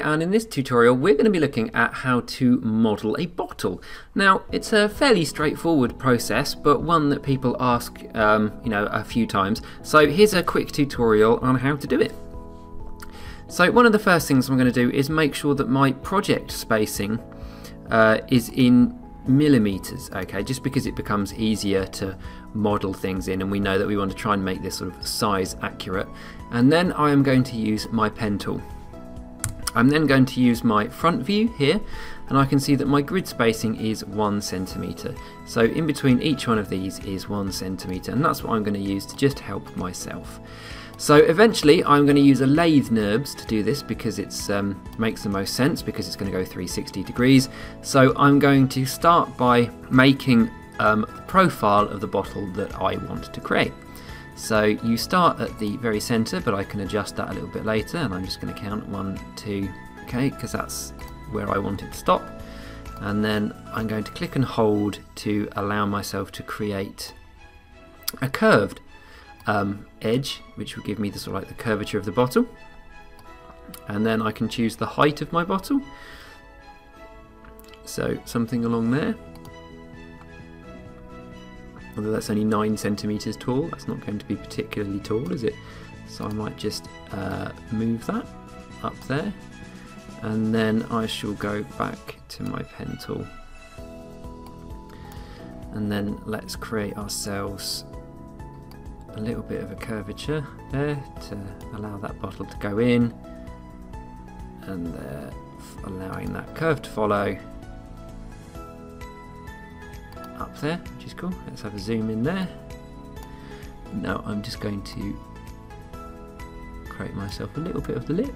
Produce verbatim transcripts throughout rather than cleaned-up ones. and in this tutorial we're going to be looking at how to model a bottle. Now, it's a fairly straightforward process, but one that people ask um, you know, a few times, so here's a quick tutorial on how to do it. So one of the first things I'm going to do is make sure that my project spacing uh, is in millimeters, okay, just because it becomes easier to model things in, and we know that we want to try and make this sort of size accurate. And then I am going to use my pen tool. I'm then going to use my front view here, and I can see that my grid spacing is one centimeter. So in between each one of these is one centimeter, and that's what I'm going to use to just help myself. So eventually I'm going to use a lathe NURBS to do this because it um, makes the most sense, because it's going to go three hundred sixty degrees. So I'm going to start by making um, the profile of the bottle that I want to create. So you start at the very centre, but I can adjust that a little bit later, and I'm just going to count one, two, okay, because that's where I want it to stop. And then I'm going to click and hold to allow myself to create a curved Um, edge, which will give me the sort of like the curvature of the bottle, and then I can choose the height of my bottle, so something along there. Although that's only nine centimeters tall, that's not going to be particularly tall, is it? So I might just uh, move that up there, and then I shall go back to my pen tool, and then let's create ourselves a little bit of a curvature there to allow that bottle to go in, and there, allowing that curve to follow up there, which is cool. Let's have a zoom in there. Now I'm just going to create myself a little bit of the lip.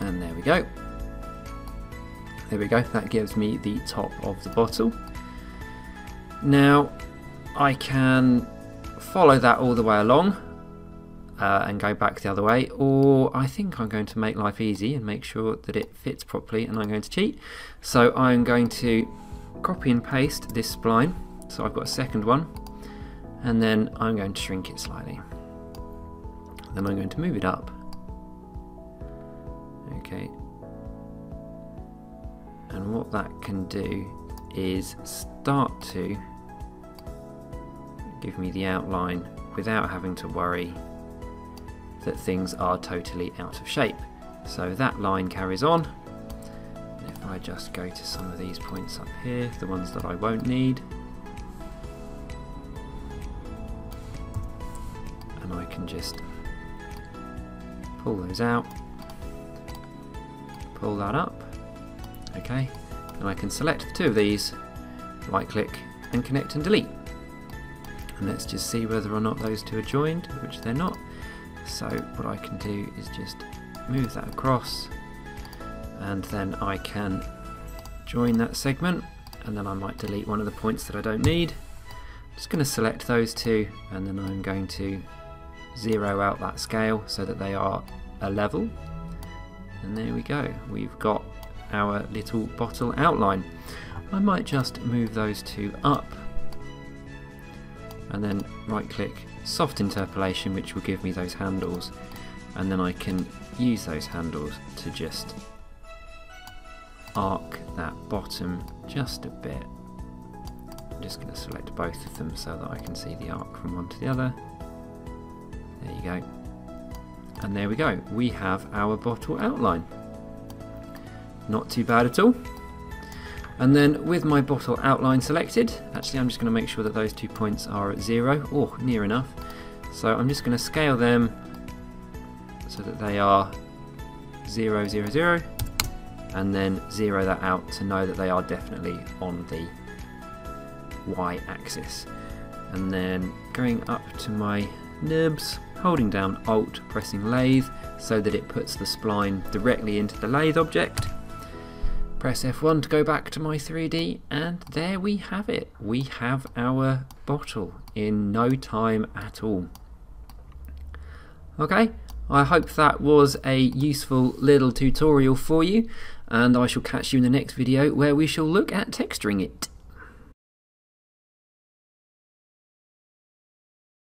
And there we go. There we go, that gives me the top of the bottle. Now I can follow that all the way along uh, and go back the other way, or I think I'm going to make life easy and make sure that it fits properly, and I'm going to cheat. So I'm going to copy and paste this spline, so I've got a second one, and then I'm going to shrink it slightly. Then I'm going to move it up. Okay. And what that can do is start to give me the outline without having to worry that things are totally out of shape. So that line carries on. If I just go to some of these points up here, the ones that I won't need, and I can just pull those out, pull that up. Okay, and I can select the two of these, right click and connect and delete. And let's just see whether or not those two are joined, which they're not. So what I can do is just move that across, and then I can join that segment, and then I might delete one of the points that I don't need. I'm just going to select those two, and then I'm going to zero out that scale so that they are a level. And there we go, we've got our little bottle outline. I might just move those two up, and then right click, soft interpolation, which will give me those handles, and then I can use those handles to just arc that bottom just a bit. I'm just going to select both of them so that I can see the arc from one to the other. There you go. And there we go, we have our bottle outline. Not too bad at all. And then with my bottle outline selected, actually I'm just going to make sure that those two points are at zero or near enough. So I'm just going to scale them so that they are zero, zero, zero, and then zero that out to know that they are definitely on the y-axis. And then going up to my NURBS, holding down Alt, pressing Lathe so that it puts the spline directly into the lathe object. Press F one to go back to my three D, and there we have it. We have our bottle in no time at all. Okay, I hope that was a useful little tutorial for you, and I shall catch you in the next video where we shall look at texturing it.